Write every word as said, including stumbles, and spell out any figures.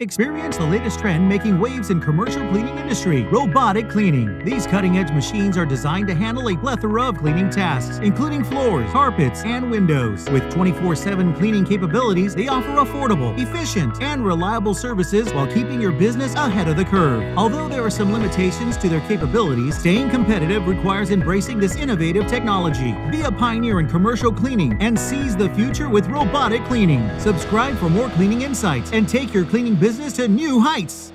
Experience the latest trend making waves in commercial cleaning industry, robotic cleaning. These cutting-edge machines are designed to handle a plethora of cleaning tasks, including floors, carpets, and windows. With twenty-four seven cleaning capabilities, they offer affordable, efficient, and reliable services while keeping your business ahead of the curve. Although there are some limitations to their capabilities, staying competitive requires embracing this innovative technology. Be a pioneer in commercial cleaning and seize the future with robotic cleaning. Subscribe for more cleaning insights and take your cleaning business business to new heights.